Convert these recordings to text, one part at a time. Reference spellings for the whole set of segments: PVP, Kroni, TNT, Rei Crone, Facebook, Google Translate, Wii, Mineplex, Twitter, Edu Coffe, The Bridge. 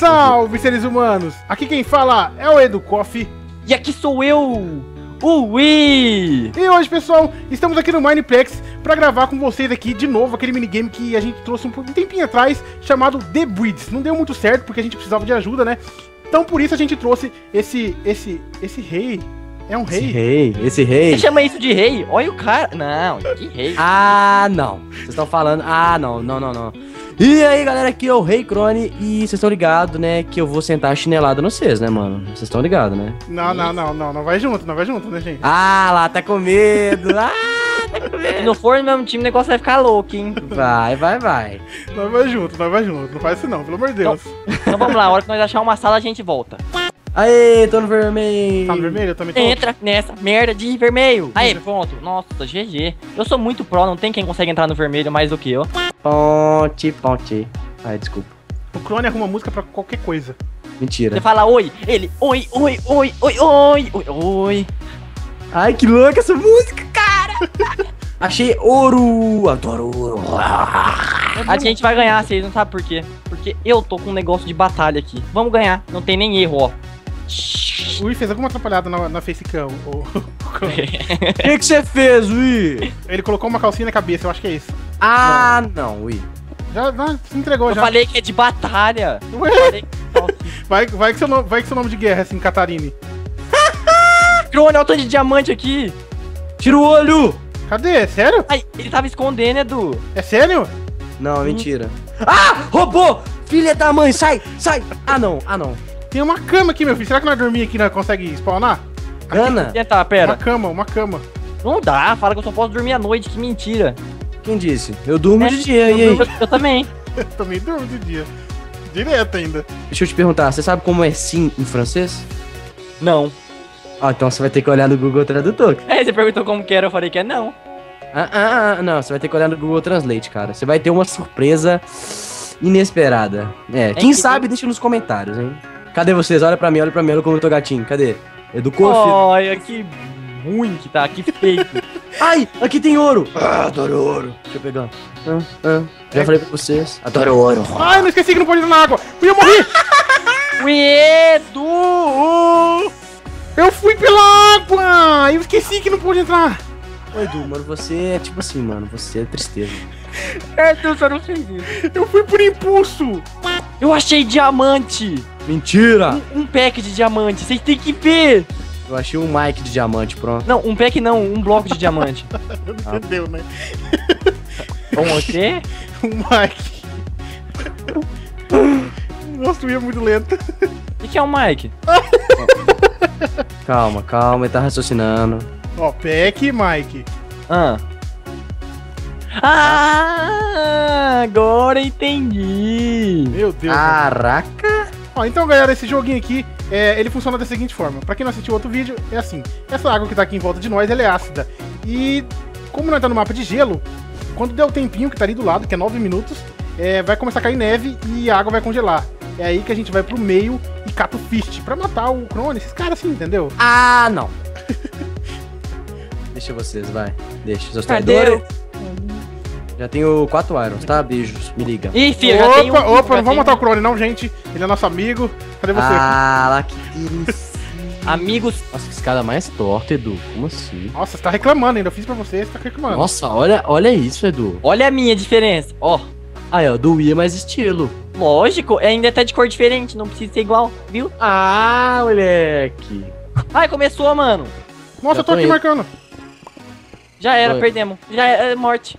Salve, seres humanos! Aqui quem fala é o Edu Coffe. E aqui sou eu, o Wii! E hoje, pessoal, estamos aqui no Mineplex para gravar com vocês aqui de novo aquele minigame que a gente trouxe um tempinho atrás, chamado The Bridge. Não deu muito certo, porque a gente precisava de ajuda, né? Então, por isso, a gente trouxe esse rei. É um rei? Esse rei. Você chama isso de rei? Olha o cara. Não, que rei. Ah, não. Vocês estão falando... Ah, não. E aí, galera, aqui é o Rei Crone e vocês estão ligados, né, que eu vou sentar a chinelada no vocês, né, mano? Vocês estão ligados, né? Não vai junto, né, gente? Ah, lá, tá com medo. Tá com medo. Se não for no mesmo time, o negócio vai ficar louco, hein? Vai. Nós vai junto. Não faz isso não, pelo amor de Deus. Então vamos lá, a hora que nós achar uma sala, a gente volta. Aê, tô no vermelho. Tá no vermelho? Eu também tô. Entra nessa merda de vermelho. Aê, pronto. Nossa, GG. Eu sou muito pró, não tem quem consegue entrar no vermelho mais do que eu. Ponte. Ai, desculpa. O Kroni arruma música pra qualquer coisa. Mentira. Você fala oi, ele oi. Ai, que louca essa música, cara. Achei ouro. Adoro ouro. A gente vai ganhar, vocês não sabem por quê. Porque eu tô com um negócio de batalha aqui. Vamos ganhar, não tem nem erro, ó. Ui, fez alguma atrapalhada na facecam. O que você fez, Ui? Ele colocou uma calcinha na cabeça, eu acho que é isso. Ah, não, Ui. Já se entregou, já. Eu falei que é de batalha. Ué? Falei que... vai que seu nome de guerra é assim, Catarine. Kroni, olha o tanto de diamante aqui. Tira o olho. Cadê? É sério? Ai, ele tava escondendo, Edu. É sério? Não, mentira. Ah! Roubou! Filha da mãe, sai! Ah, não. Tem uma cama aqui, meu filho. Será que nós dormir aqui não consegue spawnar? Ana? Tá, pera. Uma cama. Não dá, fala que eu só posso dormir à noite, que mentira. Quem disse? Eu durmo de dia, e aí? Eu também. Eu também durmo de dia. Direto ainda. Deixa eu te perguntar, você sabe como é sim em francês? Não. Ah, então você vai ter que olhar no Google Tradutor. É, você perguntou como que era, eu falei que é não. Não, você vai ter que olhar no Google Translate, cara. Você vai ter uma surpresa inesperada. Quem sabe, deixa nos comentários, hein. Cadê vocês? Olha pra mim, olha como eu tô gatinho. Cadê? Edu Coffe. Olha, que ruim que tá, que feio. Ai, aqui tem ouro. Ah, adoro ouro. Deixa eu pegar. Já falei pra vocês. Adoro ouro. Ai, não esqueci que não pode ir na água. Fui, eu morri. Edu! Eu fui pela água! Eu esqueci que não pude entrar! Ô, Edu, mano, você é tipo assim, mano. Você é tristeza. Edu, só não fez isso. Eu fui por impulso! Eu achei diamante! Mentira! Um pack de diamante, vocês têm que ver! Eu achei um mic de diamante, pronto. Não, um pack não, um bloco de diamante. Entendeu, né? O quê? Um mic. Nossa, tu ia muito lento. O que é um mic? Calma, ele tá raciocinando. Ó, pack, Mike. Ah, agora entendi. Meu Deus. Caraca. Ó, então, galera, esse joguinho aqui, ele funciona da seguinte forma. Pra quem não assistiu outro vídeo, é assim. Essa água que tá aqui em volta de nós, ela é ácida. E como nós tá no mapa de gelo, quando der o tempinho que tá ali do lado, que é 9 minutos, vai começar a cair neve e a água vai congelar. É aí que a gente vai pro meio e cata o Fist pra matar o Kroni, esses caras assim, entendeu? Ah, não. Deixa vocês, vai. Deixa. Seus traidores. Já tenho 4 irons, tá? Beijos, me liga. Ih, filho, opa, não vamos matar o Kroni não, gente. Ele é nosso amigo. Cadê você? Ah, lá que delícia. Amigos. Nossa, que escada mais torta, Edu. Como assim? Nossa, você tá reclamando ainda. Eu fiz pra você, você tá reclamando. Nossa, olha isso, Edu. Olha a minha diferença, ó. Aí, ó, do Wii é mais estilo. Lógico, ainda é até de cor diferente, não precisa ser igual, viu? Ah, moleque. Ai, começou, mano. Nossa, eu tô aqui marcando. Já era, perdemos. Já é morte.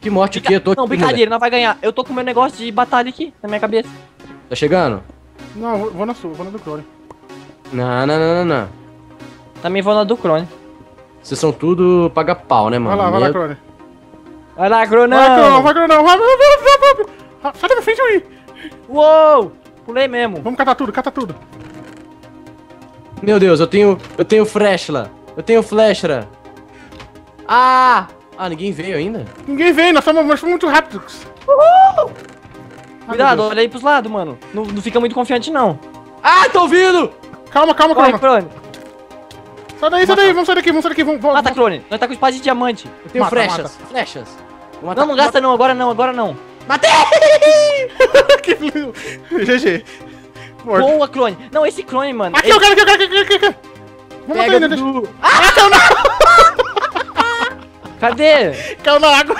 Que morte o quê? Eu tô aqui. Não, brincadeira, não vai ganhar. Eu tô com o meu negócio de batalha aqui, na minha cabeça. Tá chegando? Não, vou na sua, vou na do Kroni. Não. Também vou na do Kroni. Vocês são tudo paga pau, né, mano? Vai lá, Kroni. Vai lá, Kronão. Vai, Kronão. Sai da minha frente, aí. Uou! Pulei mesmo. Vamos catar tudo. Meu Deus, eu tenho flechla. Ah, ninguém veio ainda? Ninguém veio, nós fomos muito rápidos. Uhul! Cuidado, olha aí pros lados, mano. Não fica muito confiante, não. Ah, tô ouvindo! Calma. Kroni. Sai daí, vamos sair daqui. Mata, Kroni. Nós tá com espada de diamante. Eu tenho flechas. Não gasta não, agora não. Matei! GG. morto. Boa, Kroni. Não, esse Kroni, mano. Aqui, o cara. Vamos matar ele, deixa. Ah, caiu na água. Cadê? Caiu na água.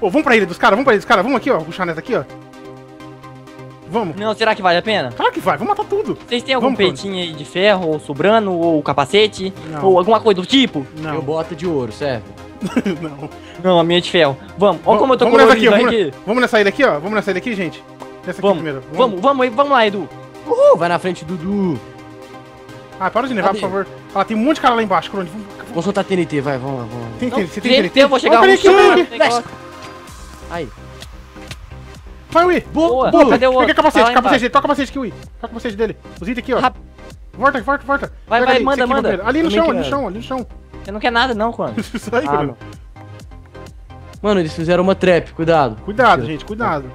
Pô, vamos pra ilha dos caras, Vamos aqui, ó. Puxar nessa aqui, ó. Vamos. Não, será que vale a pena? Claro que vai, vamos matar tudo. Vocês têm algum peitinho aí de ferro, ou sobrando, ou capacete? Não. Ou alguma coisa do tipo? Não. Eu boto de ouro, serve? Não. Não, a minha é de ferro. Vamos, olha como eu tô colorido aqui. Vamos nessa ilha aqui, ó. Vamos nessa ilha aqui, gente. Nessa aqui primeiro. Vamos lá, Edu. Uhul, vai na frente, Dudu. Ah, para de nevar, por favor. Ah, tem um monte de cara lá embaixo, Kroni. Vou soltar TNT, vai, vamos lá, Tem TNT, você tem TNT? Eu vou chegar lá. Aí. Vai, Wii! Boa! Cadê o outro? Peguei capacete, toca o capacete aqui, Wii. Toca o capacete dele. Os itens aqui, ó. Volta, volta. Vai, manda. Ali no chão, ali no chão. Você não quer nada não, Kroni. Isso aí, Kroni. Mano, eles fizeram uma trap, cuidado. Cuidado, gente, cuidado.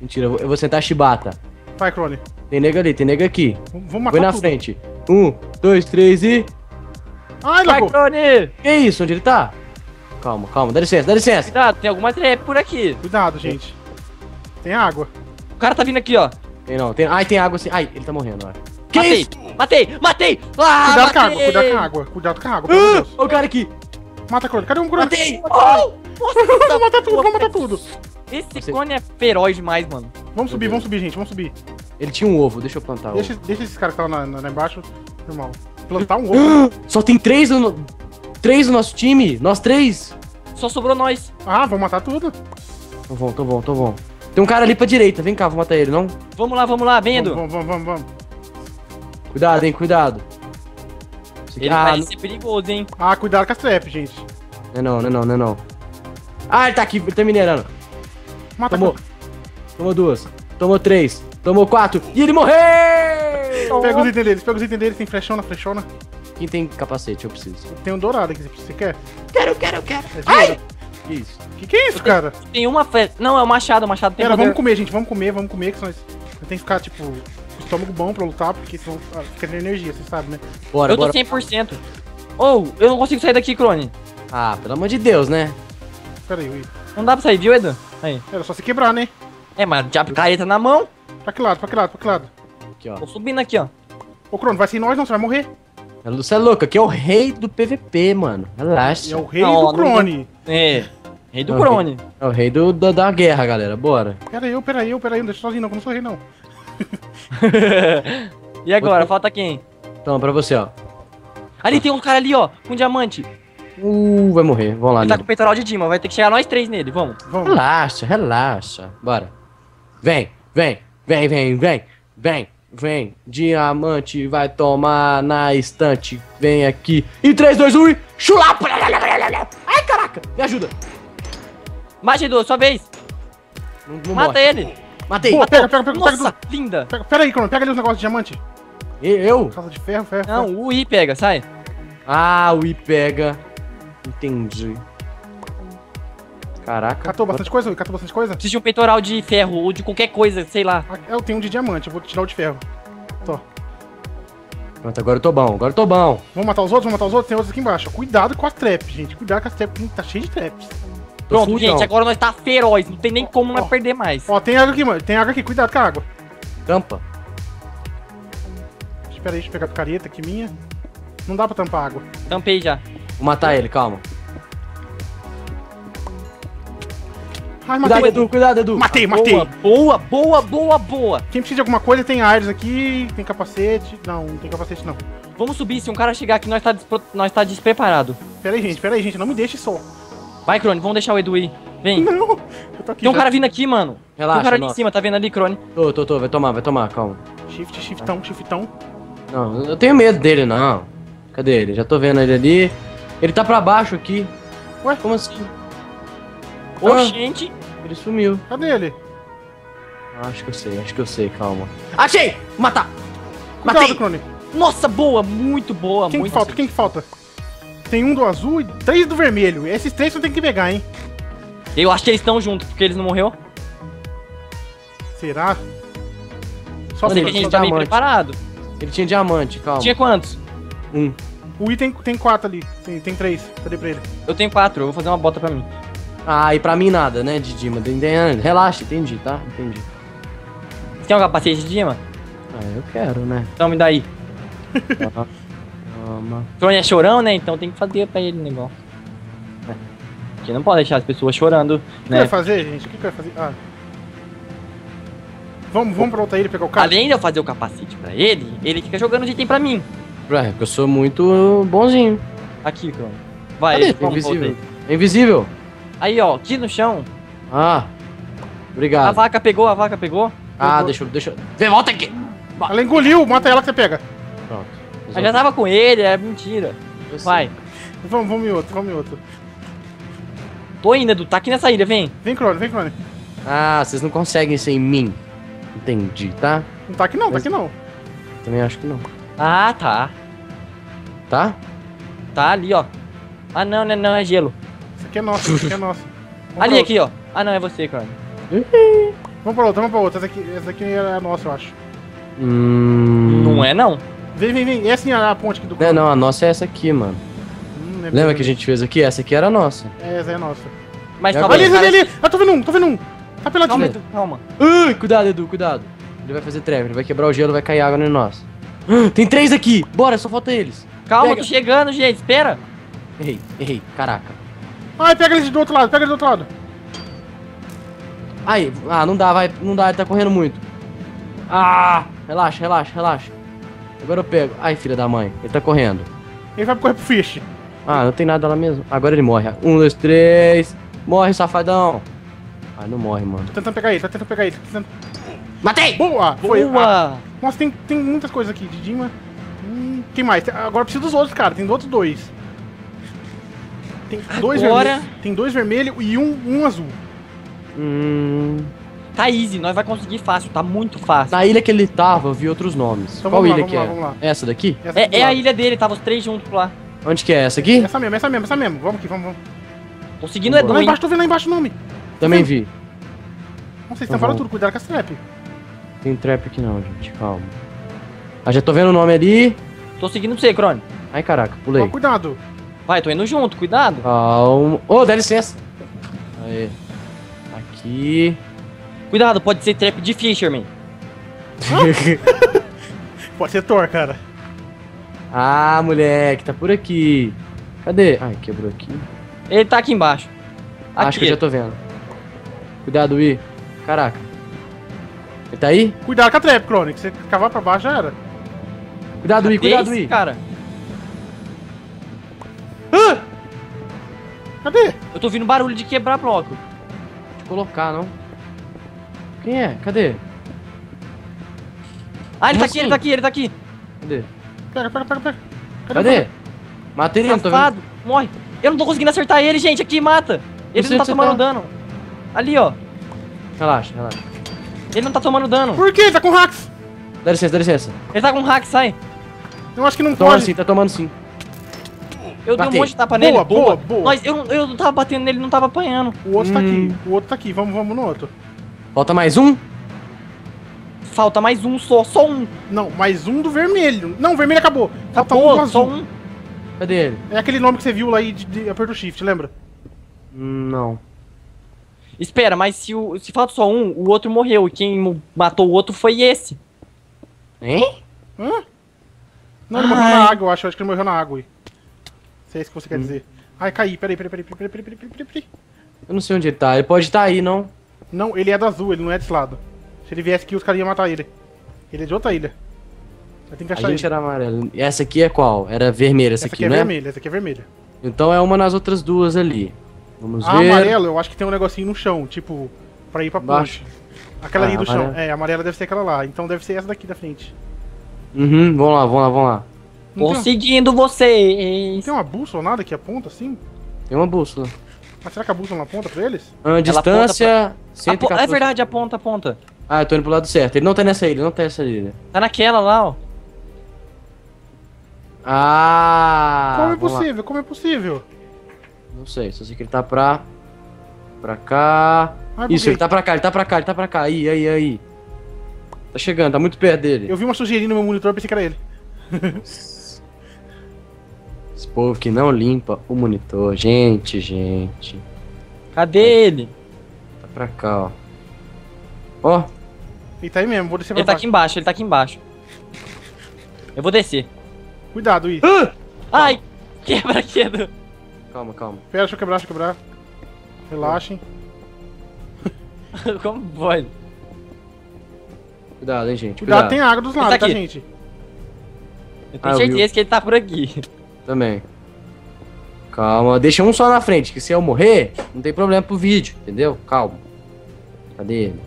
Mentira, eu vou sentar a chibata. Vai, Kroni. Tem nega ali, tem nega aqui. Vamos matar tudo. Foi na frente. 1, 2, 3 e... Ai, louco! Vai, Kroni! Que isso, onde ele tá? Calma, calma, dá licença, Cuidado, tem alguma trap por aqui. Cuidado, gente. Tem água. O cara tá vindo aqui, ó. Tem não, tem... Ai, tem água assim. Ai, ele tá morrendo, ó. Que isso? Matei! Ah, cuidado com a água, cuidado com a água. Olha o cara aqui. Mata a Kroni, cadê um Kroni? Matei! Nossa, vamos matar tudo. Esse Kroni é feroz demais, mano. Vamos subir, gente, Ele tinha um ovo, deixa eu plantar o ovo. Deixa esses caras que tá lá, lá embaixo, normal. Plantar um ovo. Só tem três no... nosso time, nós três. Só sobrou nós. Ah, vamos matar tudo. Tô bom. Tem um cara ali pra direita, vem cá, vou matar ele, não? Vamos lá, vendo. Vamos. Cuidado, hein, cuidado. Ele vai ser perigoso, hein. Ah, cuidado com as traps, gente. Não. Ah, ele tá aqui, ele tá minerando. Mata. Tomou 2, tomou 3, tomou 4, e ele morreu! Pega os itens deles, tem flechona, Quem tem capacete, eu preciso. Tem um dourado aqui, você quer? Quero. Ai! Que isso? Que é isso, cara? Tem uma... Não, é o machado, tem poder. Vamos comer, gente, vamos comer, que senão eu tenho que ficar, tipo, com o estômago bom pra lutar, porque senão fica sem energia, você sabe, né? Bora, eu tô 100%. Ou, eu não consigo sair daqui, Kroni. Ah, pelo amor de Deus, né? Pera aí, Wii. Não dá pra sair, viu, Edu? Aí. Era só se quebrar, né? É, mas já picareta na mão. Pra que lado, Aqui, ó. Tô subindo aqui, ó. Ô, Kroni, vai sem nós, não, você vai morrer. Você é louco, aqui é o rei do PVP, mano. Relaxa. É o rei do Kroni. É. Rei do Kroni. É o rei da guerra, galera. Bora. Pera aí. Não deixa sozinho, não. Eu não sou rei, não. E agora? Falta quem? Então, pra você, ó. Ali tem um cara ali, ó. Com um diamante. Vai morrer. Vamos lá, né? Ele tá com o peitoral de Dima. Vai ter que chegar nós três nele. Vamos. Relaxa. Bora. Vem. Diamante vai tomar na estante. Vem aqui. Em 3, 2, 1 e... Chulapa! Ai, caraca! Me ajuda! Mate, Edu, sua vez! Não mata ele! Matei! Boa, pega! Nossa, linda! Pera aí, Kroni, pega ali os negócios de diamante! Eu? Calça de ferro. Não, ferro. O I pega, sai! Ah, o I pega! Entendi. Caraca. Catou bastante coisa? Preciso de um peitoral de ferro ou de qualquer coisa, sei lá. Eu tenho um de diamante, eu vou tirar o de ferro. Tô. Pronto, agora eu tô bom, Vamos matar os outros, tem outros aqui embaixo. Cuidado com as traps, gente. Tá cheio de traps. Pronto, gente, agora nós tá feroz, não tem nem como nós perder mais. Ó, tem água aqui, mano, cuidado com a água. Tampa. Espera aí, deixa eu pegar a picareta aqui minha. Não dá pra tampar a água. Tampei já. Vou matar ele, calma. Ai, cuidado, Edu, Matei. Boa. Quem precisa de alguma coisa tem aires aqui, tem capacete. Não tem capacete, não. Vamos subir, se um cara chegar aqui, nós tá despreparado. Pera aí, gente, não me deixe só. Vai, Kroni, vamos deixar o Edu ir. Vem. Não, eu tô aqui. Tem um cara vindo aqui, mano. Relaxa. Tem um cara ali em cima, tá vendo ali, Kroni? Tô, vai tomar, calma. Shiftão. Não, eu tenho medo dele, não. Cadê ele? Já tô vendo ele ali. Ele tá pra baixo aqui. Ué? Como assim? Gente. Ele sumiu. Cadê ele? Acho que eu sei, calma. Achei! Matar! Cuidado, matei! Kroni. Nossa, boa! Muito boa, muito boa. Quem que falta? Tem um do azul e 3 do vermelho. Esses 3 você tem que pegar, hein? Eu acho que eles estão juntos, porque eles não morreram. Será? Só se ele tinha diamante. Preparado. Ele tinha diamante, calma. Tinha quantos? 1. O item tem 4 ali. Tem 3. Cadê pra ele? Eu tenho 4, eu vou fazer uma bota pra mim. Ah, e pra mim nada, né, de Dima. Relaxa, entendi, tá? Entendi. Você tem um capacete de Dima? Ah, eu quero, né? Então me dá aí. Toma. O Kroni é chorão, né? Então tem que fazer pra ele o negócio. É. A gente não pode deixar as pessoas chorando, né? O que vai fazer, gente? O que vai fazer? Ah. Vamos pra outra ilha pegar o carro? Além de eu fazer o capacete pra ele, ele fica jogando de item pra mim. Ué, porque eu sou muito bonzinho. Aqui, Kroni. Vai, ele, vamos invisível. É invisível. Aí, ó, aqui no chão. Ah, obrigado. A vaca pegou, a vaca pegou. Ah, deixa eu... Vem, volta aqui. Ela engoliu, mata ela que você pega. Pronto. Exatamente. Eu já tava com ele, é mentira. Eu vai. Vamos em outro. Tô indo, Edu, tá aqui nessa ilha, vem. Vem, Kroni. Ah, vocês não conseguem sem mim. Entendi, tá? Não tá aqui não, mas... tá aqui não. Também acho que não. Ah, tá. Tá? Tá ali, ó. Ah, não, é gelo. Isso aqui é nosso, isso aqui é nosso. Ali, aqui, ó. Ah, não, é você, Kroni. Vamos pra outra. Essa aqui é nossa, eu acho. Não é, não. Vem. Essa é a ponte aqui do Kroni. Não, a nossa é essa aqui, mano. Lembra que a gente fez aqui? Essa aqui era nossa. É, essa é nossa. Mas calma aí. Ali. Ah, tô vendo um. Tá pela direita. Calma. Ai, cuidado, Edu, cuidado. Ele vai fazer treva, ele vai quebrar o gelo, vai cair água no nosso. Tem 3 aqui. Bora, só falta eles. Calma, tô chegando, gente. Espera. Errei. Caraca. Ai, pega eles do outro lado. Aí, não dá, ele tá correndo muito. Ah, relaxa. Agora eu pego. Ai, filha da mãe, ele tá correndo. Ele vai correr pro fish. Ah, não tem nada lá mesmo. Agora ele morre. 1, 2, 3. Morre, safadão. Ah, não morre, mano. Tô tentando pegar ele. Matei! Boa! Boa! Nossa, tem muitas coisas aqui, Didima. Tem mais. Agora eu preciso dos outros, cara. Tem dos outros 2. Tem dois vermelhos. Tem 2 vermelhos e um azul. Tá easy, nós vai conseguir fácil, tá muito fácil. Na ilha que ele tava, eu vi outros nomes. Então, qual ilha que é? Essa daqui? É a ilha dele, tava os 3 juntos lá. Onde que é? Essa aqui? Essa mesmo. Vamos. Tô seguindo o Edu, hein? Tô vendo lá embaixo o nome. Também vi. Não sei, então, falando tudo, cuidado com as trap. Tem trap aqui não, gente, calma. Ah, já tô vendo o nome ali. Tô seguindo você, Kroni. Ai, caraca, pulei. Ó, cuidado. Vai, tô indo junto, cuidado. Calma. Ô, dá licença. Aê. Aqui. Cuidado, pode ser trap de Fisherman. Pode ser Thor, cara. Ah, moleque, tá por aqui. Cadê? Ai, quebrou aqui. Ele tá aqui embaixo. Aqui. Acho que eu já tô vendo. Cuidado, Wii. Caraca. Ele tá aí? Cuidado com a trap, Kroni. Se você cavar pra baixo, já era. Cuidado, Wii. Cuidado, Wii. Cara. Ah! Cadê? Eu tô ouvindo barulho de quebrar bloco. Vou te colocar, não. Quem é? Cadê? Ah, ele tá aqui, ele tá aqui. Cadê? Pega. Cadê? Matei ele, não tô vendo. Morre. Eu não tô conseguindo acertar ele, gente. Aqui, mata. Ele não tá tomando dano. Ali, ó. Relaxa. Ele não tá tomando dano. Por quê? Ele tá com hacks. Dá licença. Ele tá com hacks, sai. Eu acho que não pode. Tá tomando sim. Eu dei um monte de tapa nele. Boa. Mas eu não tava batendo nele, não tava apanhando. O outro tá aqui. Vamos no outro. Falta mais um? Falta mais um só um. Não, mais um do vermelho. Não, o vermelho acabou. Falta um do azul. Só um. Cadê ele? É aquele nome que você viu lá aí de aperto shift, lembra? Não. Espera, mas se falta só um, o outro morreu. E quem matou o outro foi esse. Hein? Hã? Não, ele morreu na água, eu acho. Eu acho que ele morreu na água. Se é isso que você quer dizer. Ai, caí. Peraí. Eu não sei onde ele tá. Ele pode estar aí, não? Não, ele é da azul, ele não é desse lado. Se ele viesse aqui, os caras iam matar ele. Ele é de outra ilha. Tem que achar a gente ele. Era amarelo. Essa aqui é qual? Era vermelha essa aqui, né? Essa aqui é vermelha. Então é uma nas outras duas ali. Vamos ver. Amarelo, eu acho que tem um negocinho no chão, tipo, pra ir pra ponte. Aquela ali do amarelo. Chão. É, amarela deve ser aquela lá. Então deve ser essa daqui da frente. Vamos lá. Conseguindo vocês. Tem uma bússola ou nada que aponta assim? Tem uma bússola. Mas será que a bússola não aponta pra eles? A distância... Pra... É verdade, aponta. Ah, eu tô indo pro lado certo. Ele não tá nessa ilha, Tá naquela lá, ó. Ah! Como é possível? Não sei, só sei que ele tá pra... Pra cá... Ai, isso, ele tá pra cá. Aí. Tá chegando, tá muito perto dele. Eu vi uma sujeirinha no meu monitor, pensei que era ele. Esse povo que não limpa o monitor. Gente. Cadê ele? Tá pra cá, ó. Ó. Ele tá aí mesmo, vou descer pra baixo. Ele tá aqui embaixo. Eu vou descer. Cuidado, Wii. Ai! Quebra, quebra. Calma, calma. Pera, deixa eu quebrar, Relaxem. Como pode? Cuidado, hein, gente. Cuidado, tem água dos lados, tá, gente? Eu tenho certeza que ele tá por aqui. Também. Calma, deixa um só na frente, que se eu morrer, não tem problema pro vídeo, entendeu? Calma. Cadê ele?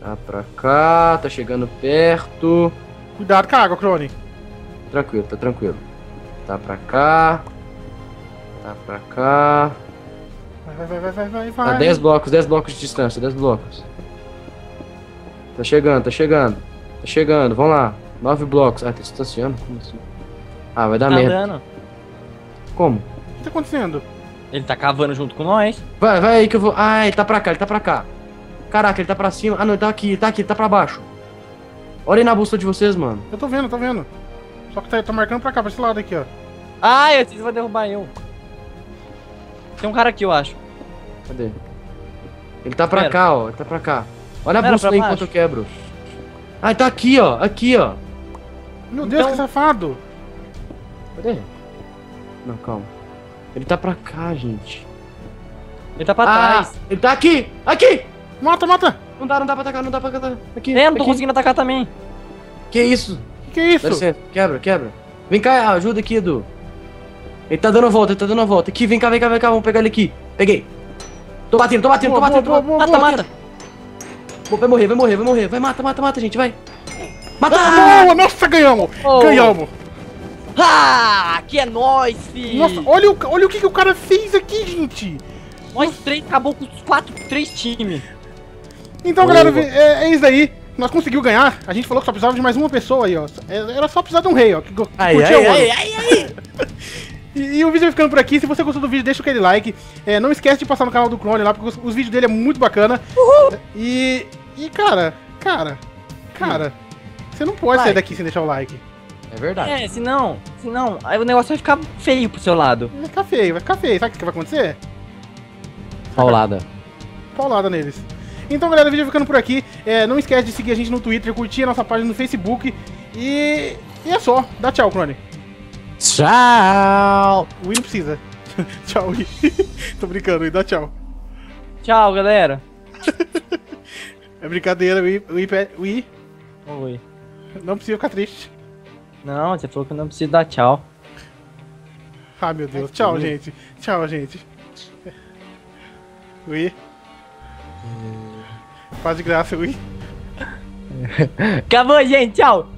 Tá pra cá, tá chegando perto. Cuidado com a água, Kroni. Tranquilo, tá tranquilo. Tá pra cá. Tá pra cá. Vai. Tá 10 blocos, 10 blocos de distância, 10 blocos. Tá chegando, tá chegando. Tá chegando, vamos lá. 9 blocos. Ah, tá distanciando? Como assim? Ah, vai dar merda. Dando. Como? O que tá acontecendo? Ele tá cavando junto com nós. Vai, vai aí que eu vou. Ah, ele tá pra cá, ele tá pra cá. Caraca, ele tá pra cima. Ah, não, ele tá aqui, ele tá aqui, ele tá pra baixo. Olha aí na bússola de vocês, mano. Eu tô vendo, Só que tá marcando pra cá, pra esse lado aqui, ó. Ah, eu sei que vai derrubar eu. Tem um cara aqui, eu acho. Cadê? Ele tá pra cá, ó, ele tá pra cá. Olha a bússola aí enquanto eu quebro. Ah, ele tá aqui, ó, Meu Deus, que safado. Cadê? Não, calma. Ele tá pra cá, gente. Ele tá pra trás. Ele tá aqui! Aqui! Mata, mata! Não dá, pra atacar, Aqui, eu não tô conseguindo atacar também. Que isso? Que isso? Dá licença. Quebra, Vem cá, ajuda aqui, Edu. Ele tá dando a volta, Aqui, vem cá, vamos pegar ele aqui. Peguei. Tô batendo, Mata, Vai morrer, Vai, mata, gente, vai. Mata! Boa, nossa, ganhamos! Ganhamos! Ah, que é nóis, filho! Nossa, olha o que o cara fez aqui, gente! Nós três acabou com os três times. Então, galera, é isso aí. Nós conseguimos ganhar. A gente falou que só precisava de mais uma pessoa aí, ó. Era só precisar de um rei, ó. Que ai, e o vídeo vai ficando por aqui. Se você gostou do vídeo, deixa aquele like. É, não esquece de passar no canal do Kroni lá, porque os vídeos dele é muito bacana. Uhul. E cara, você não pode sair daqui sem deixar o like. É verdade. É, senão, aí o negócio vai ficar feio pro seu lado. Vai ficar feio, Sabe o que vai acontecer? Paulada. Paulada neles. Então, galera, o vídeo ficando por aqui. É, não esquece de seguir a gente no Twitter, curtir a nossa página no Facebook. E é só. Dá tchau, Kroni. Tchau! O Will não precisa. Tchau, Will. Tô brincando, Will. Dá tchau. Tchau, galera. É brincadeira, Will. Will. Oi. Não precisa ficar triste. Não, você falou que eu não preciso dar tchau. Ah, meu Deus. Tchau, gente. Ui. Faz de graça, Ui. Acabou, gente. Tchau.